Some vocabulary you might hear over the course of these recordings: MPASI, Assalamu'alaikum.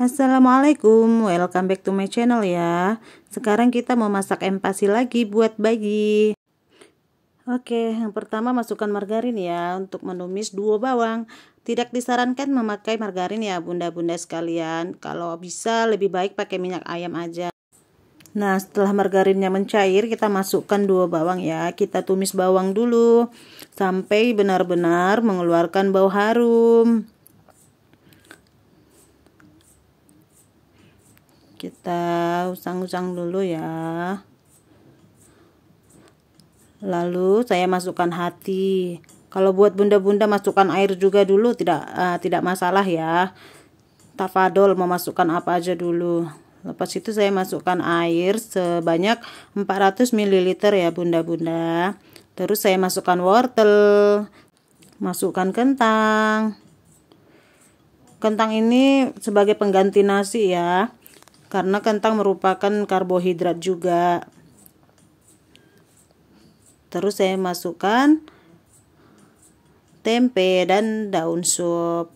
Assalamualaikum, welcome back to my channel ya. Sekarang kita mau masak MPASI lagi buat bayi. Oke, yang pertama masukkan margarin ya. Untuk menumis 2 bawang, tidak disarankan memakai margarin ya bunda-bunda sekalian. Kalau bisa lebih baik pakai minyak ayam aja. Nah, setelah margarinnya mencair, kita masukkan 2 bawang ya. Kita tumis bawang dulu sampai benar-benar mengeluarkan bau harum. Kita usang-usang dulu ya. Lalu saya masukkan hati. Kalau buat bunda-bunda masukkan air juga dulu, tidak masalah ya. Tafadol memasukkan apa aja dulu. Lepas itu saya masukkan air sebanyak 400 ml ya bunda-bunda. Terus saya masukkan wortel, masukkan kentang. Kentang ini sebagai pengganti nasi ya, karena kentang merupakan karbohidrat juga. Terus saya masukkan tempe dan daun sup.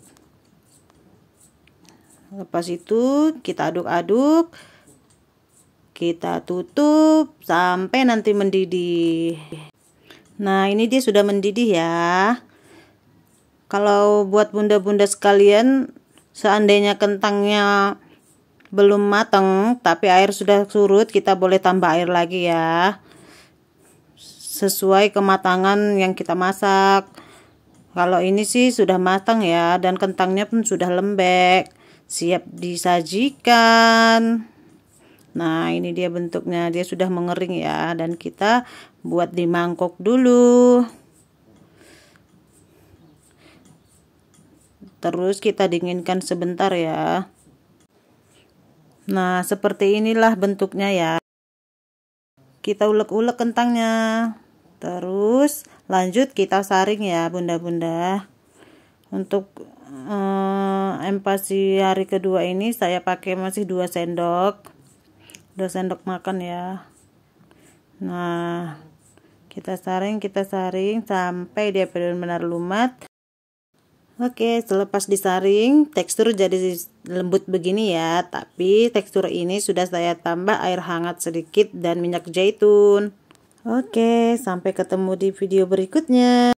Lepas itu kita aduk-aduk, kita tutup sampai nanti mendidih. Nah, ini dia sudah mendidih ya. Kalau buat bunda-bunda sekalian, seandainya kentangnya belum matang tapi air sudah surut, kita boleh tambah air lagi ya, sesuai kematangan yang kita masak. Kalau ini sih sudah matang ya, dan kentangnya pun sudah lembek, siap disajikan. Nah, ini dia bentuknya, dia sudah mengering ya, dan kita buat di mangkok dulu. Terus kita dinginkan sebentar ya. Nah, seperti inilah bentuknya ya. Kita ulek-ulek kentangnya. Terus lanjut kita saring ya bunda-bunda. Untuk MPASI hari kedua ini saya pakai masih 2 sendok makan ya. Nah, kita saring sampai dia benar-benar lumat. Oke, selepas disaring, tekstur jadi lembut begini ya. Tapi tekstur ini sudah saya tambah air hangat sedikit dan minyak zaitun. Oke, sampai ketemu di video berikutnya.